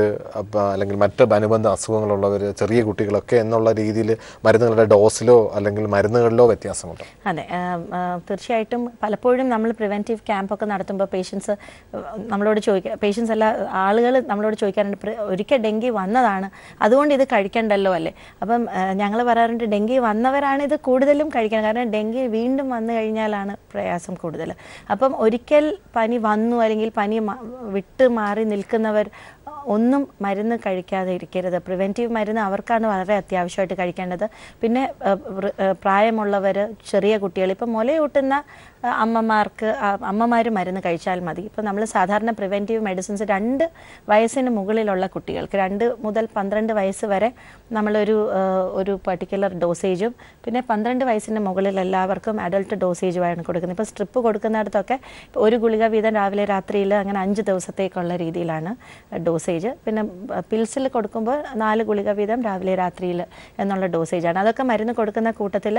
allengil mattu anubandha asukhangal ullavar cheriya kuttikalkke ennulla reethiyil marunnugalude dose lo allengil marunnugallo vyathyasamamundo. Ade തീർച്ചയായിട്ടും പലപ്പോഴും നമ്മൾ preventive camp ഒക്കെ നടത്തുമ്പോൾ patients നമ്മളോട് ചോദിക്കുക patients അല്ല ആളുകൾ നമ്മളോട് ചോദിക്കാറുണ്ട് ഒരിക്കൽ ഡെങ്കി വന്നതാണ് അതുകൊണ്ട് ഇത് കഴിക്കണ്ടല്ലോ അല്ലേ അപ്പം ഞങ്ങൾ പറയാറുണ്ട് ഡെങ്കി വന്നവരാണ് ഇത് കൂടുതലും കഴിക്കണം കാരണം ഡെങ്കി വീണ്ടും വന്നു കഴിഞ്ഞാലാണ് പ്രയാസം കൂടുതൽ അപ്പം ഒരിക്കൽ പനി വന്നു അല്ലെങ്കിൽ പനി വിട്ട് മാറി നിൽക്കുന്നവർ ഒന്നും മരുന്ന് കഴിക്കാതെ ഇരിക്കരുത് പ്രിവെന്റീവ് മരുന്ന് അവർക്കാണ് വളരെ അത്യാവശ്യമായിട്ട് കഴിക്കേണ്ടത് പിന്നെ പ്രായമുള്ളവർ ചെറിയ കുട്ടികൾ ഇപ്പോ മുലയൂട്ടുന്ന അമ്മമാർക്ക് അമ്മമാര് മരുന്ന് കഴിച്ചാൽ മതി ഇപ്പോ നമ്മൾ സാധാരണ പ്രിവെന്റീവ് മെഡിസിൻസ് രണ്ട് വയസ്സിന് മുകളിലുള്ള കുട്ടികൾക്ക് രണ്ട് മുതൽ പന്ത്രണ്ട് വയസ്സ് വരെ നമ്മൾ ഒരു ഒരു പർട്ടിക്കുലർ ഡോസേജും പിന്നെ പന്ത്രണ്ട് വയസ്സിന് മുകളിൽ എല്ലാവർക്കും അഡൾട്ട് ഡോസേജ് ആണ് കൊടുക്കുന്നത് ഇപ്പോ സ്ട്രിപ്പ് കൊടുക്കുന്നടത്തൊക്കെ ഒരു ഗുളിക വീതം രാവിലെ രാത്രിയിൽ അങ്ങനെ അഞ്ച് ദിവസത്തേക്കുള്ള രീതിയിലാണ് ഡോസേജ് പിന്നെ പിൽസിൽ കൊടുക്കുമ്പോൾ നാല് ഗുളിക വീതം രാവിലെ രാത്രിയിൽ എന്നുള്ള ഡോസേജ് ആണ് അതൊക്കെ മരുന്ന് കൊടുക്കുന്ന കൂട്ടത്തിൽ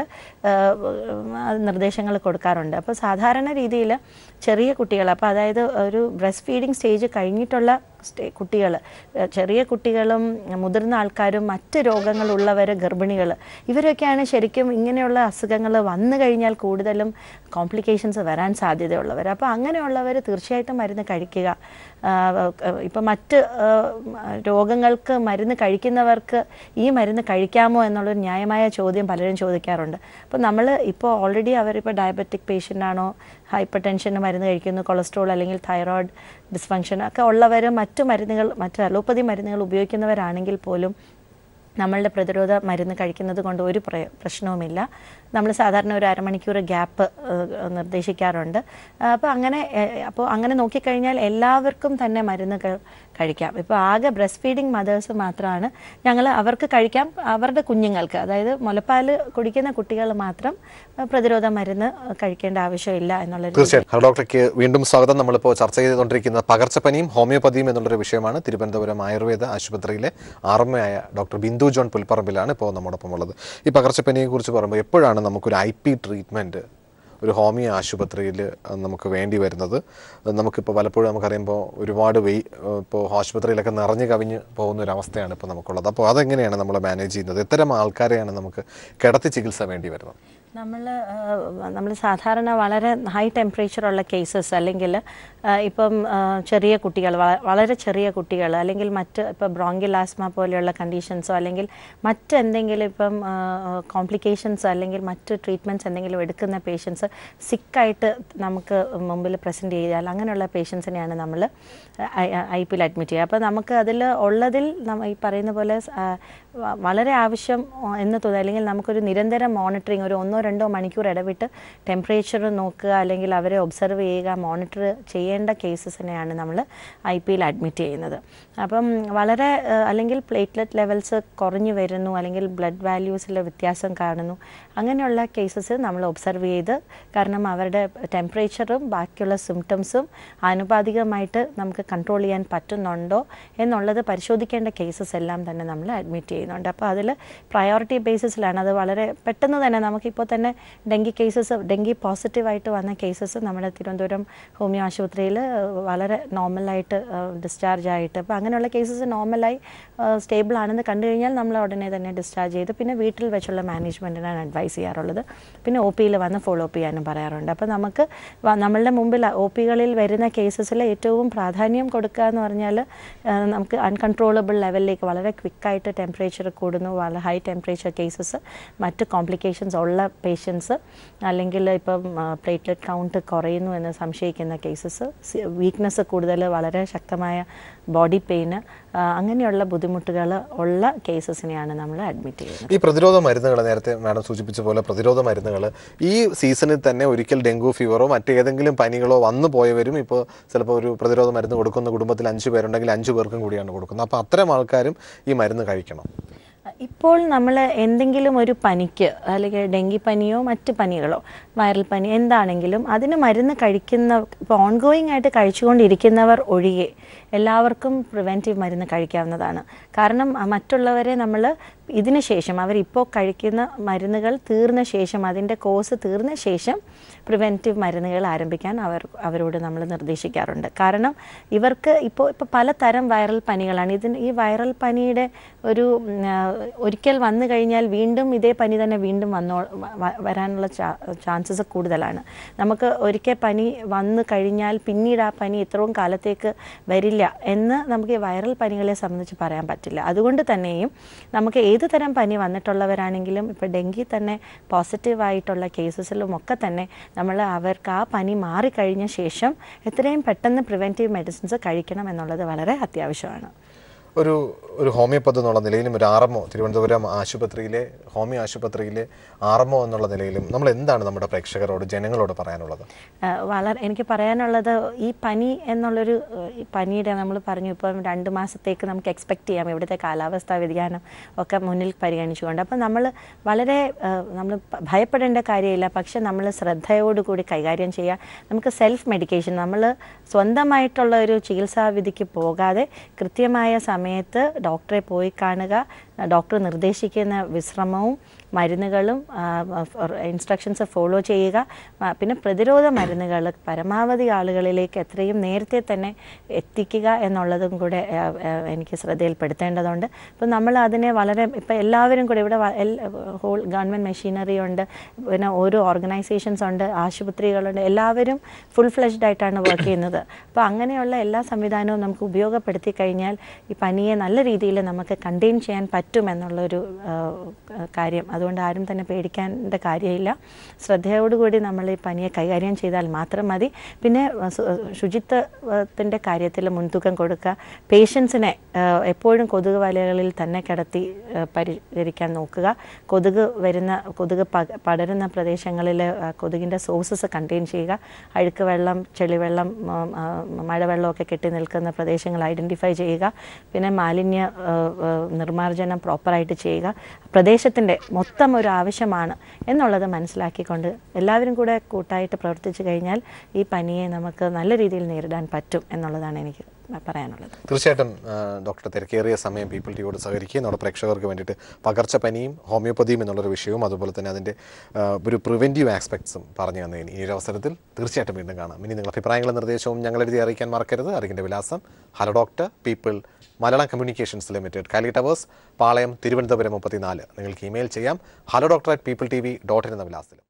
നിർദ്ദേശങ്ങൾ കൊടുക്കാറുണ്ട് അപ്പോൾ സാധാരണ രീതിയിൽ ചെറിയ കുട്ടികൾ അപ്പോൾ അതായത് ഒരു ബ്രസ്റ്റ് ഫീഡിംഗ് സ്റ്റേജ് കഴിഞ്ഞിട്ടുള്ള കുട്ടികൾ ചെറിയ കുട്ടികളും മുതിർന്ന ആൾക്കാരും മറ്റ് രോഗങ്ങൾ ഉള്ളവരെ ഗർഭിണികൾ ഇവരൊക്കെയാണ് ശരിക്കും ഇങ്ങനെയുള്ള അസുഖങ്ങൾ വന്നു കഴിഞ്ഞാൽ കൂടുതലും കോംപ്ലിക്കേഷൻസ് വരാൻ സാധ്യതയുള്ളവർ അപ്പോൾ അങ്ങനെയുള്ളവർ തീർച്ചയായിട്ടും മരുന്ന് കഴിക്കുക ഇപ്പോൾ മറ്റ് രോഗങ്ങൾക്ക് മരുന്ന് കഴിക്കുന്നവർക്ക് ഈ മരുന്ന് കഴിക്കാമോ എന്നുള്ള ഒരു ന്യായമായ ചോദ്യം പലരും ചോദിക്കാറുണ്ട് അപ്പോൾ നമ്മൾ ഇപ്പോൾ ഓൾറെഡി അവർ ഇപ്പോൾ ഡയബറ്റിക് പേഷ്യൻ്റ് ആണോ ഹൈപ്പർ ടെൻഷന് മരുന്ന് കഴിക്കുന്നു കൊളസ്ട്രോൾ അല്ലെങ്കിൽ തൈറോയ്ഡ് ഡിസ്ഫങ്ഷൻ ഒക്കെ ഉള്ളവർ മറ്റ് മരുന്നുകൾ മറ്റ് അലോപ്പതി മരുന്നുകൾ ഉപയോഗിക്കുന്നവരാണെങ്കിൽ പോലും നമ്മളുടെ പ്രതിരോധ മരുന്ന് കഴിക്കുന്നത് കൊണ്ട് ഒരു പ്രശ്നവുമില്ല നമ്മൾ സാധാരണ ഒരു അരമണിക്കൂർ ഗ്യാപ്പ് നിർദ്ദേശിക്കാറുണ്ട് അപ്പോൾ അങ്ങനെ അപ്പോൾ അങ്ങനെ നോക്കി കഴിഞ്ഞാൽ എല്ലാവർക്കും തന്നെ മരുന്നുകൾ കഴിക്കാം ഇപ്പോൾ ആകെ ബ്രസ്റ്റ് ഫീഡിംഗ് മദേഴ്സ് മാത്രമാണ് ഞങ്ങൾ അവർക്ക് കഴിക്കാം അവരുടെ കുഞ്ഞുങ്ങൾക്ക് അതായത് മുലപ്പാൽ കുടിക്കുന്ന കുട്ടികൾ മാത്രം പ്രതിരോധ മരുന്ന് കഴിക്കേണ്ട ആവശ്യമില്ല എന്നുള്ളത് തീർച്ചയായും ഹലോ ഡോക്ടർക്ക് വീണ്ടും സ്വാഗതം നമ്മളിപ്പോൾ ചർച്ച ചെയ്തുകൊണ്ടിരിക്കുന്ന പകർച്ചപ്പനിയും ഹോമിയോപ്പതിയും എന്നുള്ളൊരു വിഷയമാണ് തിരുവനന്തപുരം ആയുർവേദ ആശുപത്രിയിലെ ആർമ്മയായ ഡോക്ടർ ബിന്ദു ജോൺ പുൽപ്പറമ്പിലാണ് ഇപ്പോൾ നമ്മോടൊപ്പം ഉള്ളത് ഈ പകർച്ചപ്പനിയെ കുറിച്ച് പറയുമ്പോൾ എപ്പോഴാണ് നമുക്കൊരു ഐ പി ട്രീറ്റ്മെൻറ്റ് ഒരു ഹോമിയോ ആശുപത്രിയിൽ നമുക്ക് വേണ്ടി വരുന്നത് നമുക്കിപ്പോൾ പലപ്പോഴും നമുക്കറിയുമ്പോൾ ഒരുപാട് വെയ് ഇപ്പോൾ ആശുപത്രിയിലൊക്കെ നിറഞ്ഞു കവിഞ്ഞ് പോകുന്നൊരവസ്ഥയാണ് ഇപ്പോൾ നമുക്കുള്ളത് അപ്പോൾ അതെങ്ങനെയാണ് നമ്മൾ മാനേജ് ചെയ്യുന്നത് ഇത്തരം ആൾക്കാരെയാണ് നമുക്ക് കിടത്തി ചികിത്സ വേണ്ടി വരുന്നത് നമ്മൾ നമ്മൾ സാധാരണ വളരെ ഹൈ ടെമ്പറേച്ചറുള്ള കേസസ് അല്ലെങ്കിൽ ഇപ്പം ചെറിയ കുട്ടികൾ വളരെ ചെറിയ കുട്ടികൾ അല്ലെങ്കിൽ മറ്റ് ഇപ്പം ബ്രോങ്കിയൽ ആസ്മ പോലെയുള്ള കണ്ടീഷൻസോ അല്ലെങ്കിൽ മറ്റെന്തെങ്കിലും ഇപ്പം കോംപ്ലിക്കേഷൻസ് അല്ലെങ്കിൽ മറ്റ് ട്രീറ്റ്മെൻറ്റ്സ് എന്തെങ്കിലും എടുക്കുന്ന പേഷ്യൻസ് സിക്കായിട്ട് നമുക്ക് മുമ്പിൽ പ്രസൻറ്റ് ചെയ്താൽ അങ്ങനെയുള്ള പേഷ്യൻസിനെയാണ് നമ്മൾ ഐ പിയിൽ അഡ്മിറ്റ് ചെയ്യുക അപ്പോൾ നമുക്ക് അതിൽ ഉള്ളതിൽ ഈ പറയുന്ന പോലെ വളരെ ആവശ്യം എന്ന് തോന്നുക അല്ലെങ്കിൽ നമുക്കൊരു നിരന്തര മോണിറ്ററിങ് ഒരു ഒന്നോ രണ്ടോ മണിക്കൂർ ഇടവിട്ട് ടെമ്പറേച്ചർ നോക്കുക അല്ലെങ്കിൽ അവരെ ഒബ്സർവ് ചെയ്യുക മോണിറ്റർ ചെയ്യേണ്ട കേസസിനെയാണ് നമ്മൾ ഐ പിയിൽ അഡ്മിറ്റ് ചെയ്യുന്നത് അപ്പം വളരെ അല്ലെങ്കിൽ പ്ലേറ്റ്ലെറ്റ് ലെവൽസ് കുറഞ്ഞു വരുന്നു അല്ലെങ്കിൽ ബ്ലഡ് വാല്യൂസിൽ വ്യത്യാസം കാണുന്നു അങ്ങനെയുള്ള കേസസ് നമ്മൾ ഒബ്സർവ് ചെയ്ത് കാരണം അവരുടെ ടെമ്പറേച്ചറും ബാക്കിയുള്ള സിംറ്റംസും ആനുപാതികമായിട്ട് നമുക്ക് കൺട്രോൾ ചെയ്യാൻ പറ്റുന്നുണ്ടോ എന്നുള്ളത് പരിശോധിക്കേണ്ട കേസസ് എല്ലാം തന്നെ നമ്മൾ അഡ്മിറ്റ് ചെയ്യുന്നുണ്ട് അപ്പോൾ അതിൽ പ്രയോറിറ്റി ബേസിസിലാണ് അത് വളരെ പെട്ടെന്ന് തന്നെ നമുക്കിപ്പോൾ തന്നെ ഡെങ്കി കേസസ് ഡെങ്കി പോസിറ്റീവായിട്ട് വന്ന കേസസ് നമ്മുടെ തിരുവനന്തപുരം ഹോമിയോ ആശുപത്രിയിൽ വളരെ നോർമലായിട്ട് ഡിസ്ചാർജ് ആയിട്ട് അപ്പോൾ അങ്ങനെയുള്ള കേസസ് നോർമലായി സ്റ്റേബിൾ ആണെന്ന് കണ്ടു കഴിഞ്ഞാൽ നമ്മൾ ഉടനെ തന്നെ ഡിസ്ചാർജ് ചെയ്ത് പിന്നെ വീട്ടിൽ വെച്ചുള്ള മാനേജ്മെൻറ്റിനാണ് അഡ്വൈസ് ചെയ്യാറുള്ളത് പിന്നെ ഒ പിയിൽ വന്ന് ഫോളോ അപ്പ് ചെയ്യാനും പറയാറുണ്ട് അപ്പോൾ നമുക്ക് നമ്മളുടെ മുമ്പിൽ ഒ പികളിൽ വരുന്ന കേസസിൽ ഏറ്റവും പ്രാധാന്യം കൊടുക്കുക എന്ന് പറഞ്ഞാൽ നമുക്ക് അൺകൺട്രോളബിൾ ലെവലിലേക്ക് വളരെ ക്വിക്കായിട്ട് ടെമ്പറേച്ചർ കൂടുന്നു വളരെ ഹൈ ടെമ്പറേച്ചർ കേസസ് മറ്റ് കോംപ്ലിക്കേഷൻസ് ഉള്ള പേഷ്യൻസ് അല്ലെങ്കിൽ ഇപ്പം പ്ലേറ്റ്ലെറ്റ് കൗണ്ട് കുറയുന്നു എന്ന് സംശയിക്കുന്ന കേസസ് വീക്ക്നെസ് കൂടുതൽ വളരെ ശക്തമായ ബോഡി പെയിൻ അങ്ങനെയുള്ള ബുദ്ധിമുട്ടുകൾ ഉള്ള കേസസിനെയാണ് നമ്മൾ അഡ്മിറ്റ് ചെയ്യുന്നത്. ഈ പ്രതിരോധ മരുന്നുകൾ നേരത്തെ മാഡം സൂചിപ്പിച്ച പോലെ പ്രതിരോധ മരുന്നുകൾ ഈ സീസണിൽ തന്നെ ഒരിക്കൽ ഡെങ്കു ഫീവറോ മറ്റേതെങ്കിലും പനികളോ വന്നു പോയവരും ഇപ്പോൾ ചിലപ്പോൾ ഒരു പ്രതിരോധ മരുന്ന് കൊടുക്കുന്ന കുടുംബത്തിൽ അഞ്ച് പേരുണ്ടെങ്കിൽ അഞ്ച് പേർക്കും കൂടിയാണ് കൊടുക്കുന്നത് അപ്പോൾ അത്തരം ആൾക്കാരും ഈ മരുന്ന് കഴിക്കണം. ഇപ്പോൾ നമ്മൾ എന്തെങ്കിലും ഒരു പനിക്ക് അല്ലെങ്കിൽ ഡെങ്കിപ്പനിയോ മറ്റു പനികളോ വൈറൽ പനി എന്താണെങ്കിലും അതിന് മരുന്ന് കഴിക്കുന്ന ഇപ്പോൾ ഓൺഗോയിങ് ആയിട്ട് കഴിച്ചുകൊണ്ടിരിക്കുന്നവർ ഒഴികെ എല്ലാവർക്കും പ്രിവെൻറ്റീവ് മരുന്ന് കഴിക്കാവുന്നതാണ്. കാരണം മറ്റുള്ളവരെ നമ്മൾ ഇതിന് ശേഷം അവരിപ്പോൾ കഴിക്കുന്ന മരുന്നുകൾ തീർന്ന ശേഷം അതിൻ്റെ കോഴ്സ് തീർന്ന ശേഷം പ്രിവെൻറ്റീവ് മരുന്നുകൾ ആരംഭിക്കാൻ അവർ അവരോട് നമ്മൾ നിർദ്ദേശിക്കാറുണ്ട്. കാരണം ഇവർക്ക് ഇപ്പോൾ ഇപ്പോൾ പലതരം വൈറൽ പനികളാണ്. ഇതിന് ഈ വൈറൽ പനിയുടെ ഒരു ഒരിക്കൽ വന്നു കഴിഞ്ഞാൽ വീണ്ടും ഇതേ പനി തന്നെ വീണ്ടും വന്നോ വരാനുള്ള ചാൻസസ് കൂടുതലാണ്. നമുക്ക് ഒരിക്കൽ പനി വന്നു കഴിഞ്ഞാൽ പിന്നീട് ആ പനി ഇത്രയും കാലത്തേക്ക് വരില്ല എന്ന് നമുക്ക് ഈ വൈറൽ പനികളെ സംബന്ധിച്ച് പറയാൻ പറ്റില്ല. അതുകൊണ്ട് തന്നെയും നമുക്ക് ഏത് തരം പനി വന്നിട്ടുള്ളവരാണെങ്കിലും ഇപ്പോൾ ഡെങ്കി തന്നെ പോസിറ്റീവായിട്ടുള്ള കേസസിലും ഒക്കെ തന്നെ നമ്മൾ അവർക്ക് ആ പനി മാറിക്കഴിഞ്ഞ ശേഷം എത്രയും പെട്ടെന്ന് പ്രിവെൻറ്റീവ് മെഡിസിൻസ് കഴിക്കണം എന്നുള്ളത് വളരെ അത്യാവശ്യമാണ്. ഒരു ഒരു ഹോമിയോപ്പത്ത് എന്നുള്ള നിലയിലും ഒരു ആർമോ തിരുവനന്തപുരം ആശുപത്രിയിലെ ഹോമിയോ ആശുപത്രിയിലെ ആർമോ എന്നുള്ള നിലയിലും നമ്മൾ എന്താണ് നമ്മുടെ പ്രേക്ഷകരോട് ജനങ്ങളോട് പറയാനുള്ളത്? വളരെ എനിക്ക് പറയാനുള്ളത് ഈ പനി എന്നുള്ളൊരു പനിയുടെ നമ്മൾ പറഞ്ഞു ഇപ്പം രണ്ട് മാസത്തേക്ക് നമുക്ക് എക്സ്പെക്റ്റ് ചെയ്യാം ഇവിടുത്തെ കാലാവസ്ഥാ വ്യതിയാനം ഒക്കെ മുന്നിൽ പരിഗണിച്ചുകൊണ്ട്. അപ്പം നമ്മൾ വളരെ നമ്മൾ ഭയപ്പെടേണ്ട കാര്യമില്ല, പക്ഷെ നമ്മൾ ശ്രദ്ധയോടുകൂടി കൈകാര്യം ചെയ്യുക. നമുക്ക് സെൽഫ് മെഡിക്കേഷൻ നമ്മൾ സ്വന്തമായിട്ടുള്ള ഒരു ചികിത്സാവിധിക്ക് പോകാതെ കൃത്യമായ സമയത്ത് ഡോക്ടറെ പോയി കാണുക, ഡോക്ടർ നിർദ്ദേശിക്കുന്ന വിശ്രമവും മരുന്നുകളും ഇൻസ്ട്രക്ഷൻസ് ഫോളോ ചെയ്യുക. പിന്നെ പ്രതിരോധ മരുന്നുകൾ പരമാവധി ആളുകളിലേക്ക് എത്രയും നേരത്തെ തന്നെ എത്തിക്കുക എന്നുള്ളതും കൂടെ എനിക്ക് ശ്രദ്ധയിൽപ്പെടുത്തേണ്ടതുണ്ട്. അപ്പം നമ്മൾ അതിനെ വളരെ ഇപ്പം എല്ലാവരും കൂടെ ഇവിടെ ഹോൾ ഗവൺമെൻറ് മെഷീനറി ഉണ്ട്, പിന്നെ ഓരോ ഓർഗനൈസേഷൻസ് ഉണ്ട്, ആശുപത്രികളുണ്ട്, എല്ലാവരും ഫുൾ ഫ്ലെഷ്ഡ് ആയിട്ടാണ് വർക്ക് ചെയ്യുന്നത്. അപ്പോൾ അങ്ങനെയുള്ള എല്ലാ സംവിധാനവും നമുക്ക് ഉപയോഗപ്പെടുത്തി കഴിഞ്ഞാൽ ഈ പനിയെ നല്ല രീതിയിൽ നമുക്ക് കണ്ടെയ്ൻ ചെയ്യാൻ പറ്റുമെന്നുള്ളൊരു കാര്യം. അതുകൊണ്ട് ആരും തന്നെ പേടിക്കേണ്ട കാര്യമില്ല, ശ്രദ്ധയോടുകൂടി നമ്മൾ ഈ പനിയെ കൈകാര്യം ചെയ്താൽ മാത്രം മതി. പിന്നെ ശുചിത്വത്തിൻ്റെ കാര്യത്തിൽ മുൻതൂക്കം കൊടുക്കുക, പേഷ്യൻസിനെ എപ്പോഴും കൊതുക് വലകളിൽ തന്നെ കിടത്തി പരിഹരിക്കാൻ നോക്കുക, കൊതുക് വരുന്ന കൊതുക് പടരുന്ന പ്രദേശങ്ങളിൽ കൊതുകിൻ്റെ സോഴ്സസ് കണ്ടെയ്ൻ ചെയ്യുക, അഴുക്ക് വെള്ളം ചെളിവെള്ളം മഴവെള്ളമൊക്കെ കെട്ടി നിൽക്കുന്ന പ്രദേശങ്ങൾ ഐഡൻറ്റിഫൈ ചെയ്യുക, പിന്നെ മാലിന്യ നിർമാർജനം പ്രോപ്പറായിട്ട് ചെയ്യുക. പ്രദേശത്തിൻ്റെ മൊത്തം ഒരു ആവശ്യമാണ് എന്നുള്ളത് മനസ്സിലാക്കിക്കൊണ്ട് എല്ലാവരും കൂടെ കൂട്ടായിട്ട് പ്രവർത്തിച്ചു കഴിഞ്ഞാൽ ഈ പനിയെ നമുക്ക് നല്ല രീതിയിൽ നേരിടാൻ പറ്റും എന്നുള്ളതാണ് എനിക്ക് പറയാനുള്ളത്. തീർച്ചയായിട്ടും ഡോക്ടർ തിരക്കേറിയ സമയം പീപ്പിൾ ടിയോട് സഹകരിക്കുകയും നമ്മുടെ പ്രേക്ഷകർക്ക് വേണ്ടിയിട്ട് പകർച്ചപ്പനിയും ഹോമിയോപ്പതിയും എന്നുള്ളൊരു വിഷയവും അതുപോലെ തന്നെ അതിൻ്റെ ഒരു പ്രിവെൻറ്റീവ് ആസ്പെക്ട്സും പറഞ്ഞു തന്നതിന് ഈ ഒരു അവസരത്തിൽ തീർച്ചയായിട്ടും വീണ്ടും കാണാം. ഇനി നിങ്ങളുടെ അഭിപ്രായങ്ങളും നിർദ്ദേശവും ഞങ്ങളെഴുതി അറിയിക്കാൻ മറക്കരുത്. അറിയിക്കേണ്ട വിലാസം hello doctor, people Malayalam communications limited, Kali towers, Palayam, Thiruvananthapuram മുപ്പത്തിനാല്. നിങ്ങൾക്ക് ഇമെയിൽ ചെയ്യാം hello doctor at people T V dot in എന്ന വിലാസത്തിൽ.